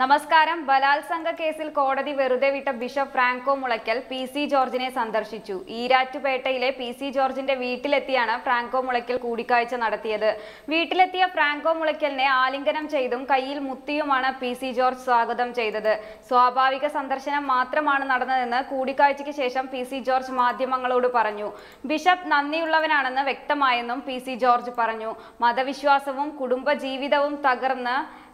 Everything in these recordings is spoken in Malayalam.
നമസ്കാരം. ബലാത്സംഗ കേസിൽ കോടതി വെറുതെ വിട്ട ബിഷപ്പ് ഫ്രാങ്കോ മുളയ്ക്കൽ പിസി ജോർജിനെ സന്ദർശിച്ചു. ഈരാറ്റുപേട്ടയിലെ പിസി ജോർജിന്റെ വീട്ടിലെത്തിയാണ് ഫ്രാങ്കോ മുളയ്ക്കൽ കൂടിക്കാഴ്ച നടത്തിയത്. വീട്ടിലെത്തിയ ഫ്രാങ്കോ മുളയ്ക്കലിനെ ആലിംഗനം ചെയ്തും കയ്യിൽ മുത്തിയുമാണ് പിസി ജോർജ് സ്വാഗതം ചെയ്തത്. സ്വാഭാവിക സന്ദർശനം മാത്രമാണ് നടന്നതെന്ന് കൂടിക്കാഴ്ചയ്ക്ക് ശേഷം പിസി ജോർജ് മാധ്യമങ്ങളോട് പറഞ്ഞു. ബിഷപ്പ് നന്ദിയുള്ളവനാണെന്ന് വ്യക്തമായെന്നും പിസി ജോർജ് പറഞ്ഞു. മതവിശ്വാസവും കുടുംബജീവിതവും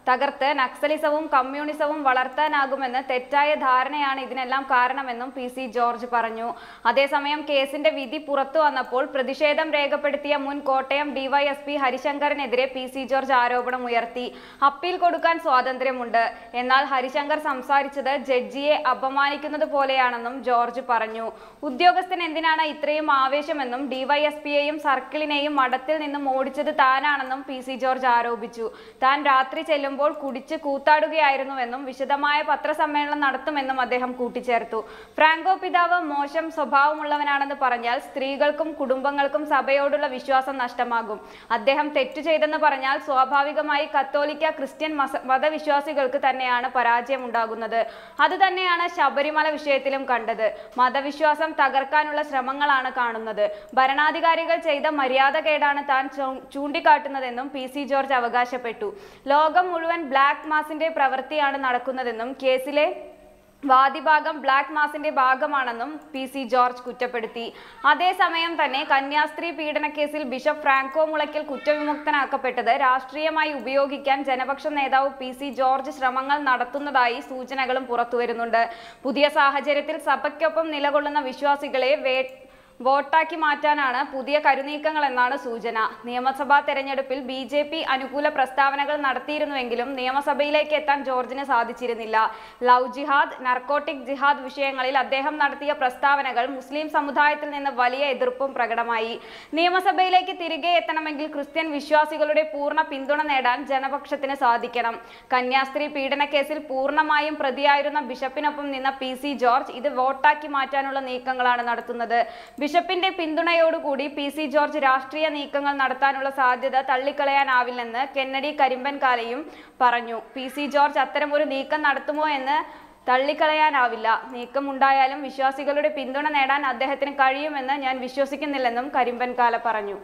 തകർത്ത് നക്സലിസവും കമ്മ്യൂണിസവും വളർത്താനാകുമെന്ന തെറ്റായ ധാരണയാണ് ഇതിനെല്ലാം കാരണമെന്നും പി സി ജോർജ് പറഞ്ഞു. അതേസമയം കേസിന്റെ വിധി പുറത്തു വന്നപ്പോൾ പ്രതിഷേധം രേഖപ്പെടുത്തിയ മുൻ കോട്ടയം ഡിവൈഎസ്പി ഹരിശങ്കറിനെതിരെ പി സി ജോർജ് ആരോപണം ഉയർത്തി. അപ്പീൽ കൊടുക്കാൻ സ്വാതന്ത്ര്യമുണ്ട്, എന്നാൽ ഹരിശങ്കർ സംസാരിച്ചത് ജഡ്ജിയെ അപമാനിക്കുന്നത് പോലെയാണെന്നും ജോർജ് പറഞ്ഞു. ഉദ്യോഗസ്ഥന് എന്തിനാണ് ഇത്രയും ആവേശമെന്നും ഡിവൈഎസ്പിയെയും സർക്കിളിനെയും മഠത്തിൽ നിന്നും ഓടിച്ചത് താനാണെന്നും പി സി ജോർജ് ആരോപിച്ചു. താൻ രാത്രി ചെല്ലും കുടിച്ച് കൂത്താടുകയായിരുന്നുവെന്നും വിശദമായ പത്രസമ്മേളനം നടത്തുമെന്നും അദ്ദേഹം കൂട്ടിച്ചേർത്തു. ഫ്രാങ്കോ പിതാവ് മോശം സ്വഭാവമുള്ളവനാണെന്ന് പറഞ്ഞാൽ സ്ത്രീകൾക്കും കുടുംബങ്ങൾക്കും സഭയോടുള്ള വിശ്വാസം നഷ്ടമാകും. അദ്ദേഹം തെറ്റു ചെയ്തെന്ന് പറഞ്ഞാൽ സ്വാഭാവികമായി കത്തോലിക്ക ക്രിസ്ത്യൻ മതവിശ്വാസികൾക്ക് തന്നെയാണ് പരാജയം ഉണ്ടാകുന്നത്. അതുതന്നെയാണ് ശബരിമല വിഷയത്തിലും കണ്ടത്. മതവിശ്വാസം തകർക്കാനുള്ള ശ്രമങ്ങളാണ് കാണുന്നത്. ഭരണാധികാരികൾ ചെയ്ത മര്യാദകേടാണ് താൻ ചൂണ്ടിക്കാട്ടുന്നതെന്നും പി സി ജോർജ് അവകാശപ്പെട്ടു. ലോകം മുഴുവൻ ബ്ലാക്ക് മാസിന്റെ പ്രവൃത്തിയാണ് നടക്കുന്നതെന്നും കേസിലെ വാദിഭാഗം ബ്ലാക്ക് മാസിന്റെ ഭാഗമാണെന്നും പി സി ജോർജ് കുറ്റപ്പെടുത്തി. അതേസമയം തന്നെ കന്യാസ്ത്രീ പീഡനക്കേസിൽ ബിഷപ്പ് ഫ്രാങ്കോ മുളയ്ക്കൽ കുറ്റവിമുക്തനാക്കപ്പെട്ടത് രാഷ്ട്രീയമായി ഉപയോഗിക്കാൻ ജനപക്ഷ നേതാവ് പി സി ജോർജ് ശ്രമങ്ങൾ നടത്തുന്നതായി സൂചനകളും പുറത്തുവരുന്നുണ്ട്. പുതിയ സാഹചര്യത്തിൽ സഭയ്ക്കൊപ്പം നിലകൊള്ളുന്ന വിശ്വാസികളെ വോട്ടാക്കി മാറ്റാനാണ് പുതിയ കരുനീക്കങ്ങളെന്നാണ് സൂചന. നിയമസഭാ തെരഞ്ഞെടുപ്പിൽ ബിജെപി അനുകൂല പ്രസ്താവനകൾ നടത്തിയിരുന്നുവെങ്കിലും നിയമസഭയിലേക്ക് എത്താൻ ജോർജിന് സാധിച്ചിരുന്നില്ല. ലവ് ജിഹാദ്, നർക്കോട്ടിക് ജിഹാദ് വിഷയങ്ങളിൽ അദ്ദേഹം നടത്തിയ പ്രസ്താവനകൾ മുസ്ലിം സമുദായത്തിൽ നിന്ന് വലിയ എതിർപ്പും പ്രകടമായി. നിയമസഭയിലേക്ക് തിരികെ എത്തണമെങ്കിൽ ക്രിസ്ത്യൻ വിശ്വാസികളുടെ പൂർണ്ണ പിന്തുണ നേടാൻ ജനപക്ഷത്തിന് സാധിക്കണം. കന്യാസ്ത്രീ പീഡനക്കേസിൽ പൂർണ്ണമായും പ്രതിയായിരുന്ന ബിഷപ്പിനൊപ്പം നിന്ന പി സി ജോർജ് ഇത് വോട്ടാക്കി മാറ്റാനുള്ള നീക്കങ്ങളാണ് നടത്തുന്നത്. ബിഷപ്പിന്റെ പിന്തുണയോടുകൂടി പി സി ജോർജ് രാഷ്ട്രീയ നീക്കങ്ങൾ നടത്താനുള്ള സാധ്യത തള്ളിക്കളയാനാവില്ലെന്ന് കെന്നഡി കരിമ്പൻകാലയും പറഞ്ഞു. പി സി ജോർജ് അത്തരമൊരു നീക്കം നടത്തുമോ എന്ന് തള്ളിക്കളയാനാവില്ല. നീക്കമുണ്ടായാലും വിശ്വാസികളുടെ പിന്തുണ നേടാൻ അദ്ദേഹത്തിന് കഴിയുമെന്ന് ഞാൻ വിശ്വസിക്കുന്നില്ലെന്നും കരിമ്പൻകാല പറഞ്ഞു.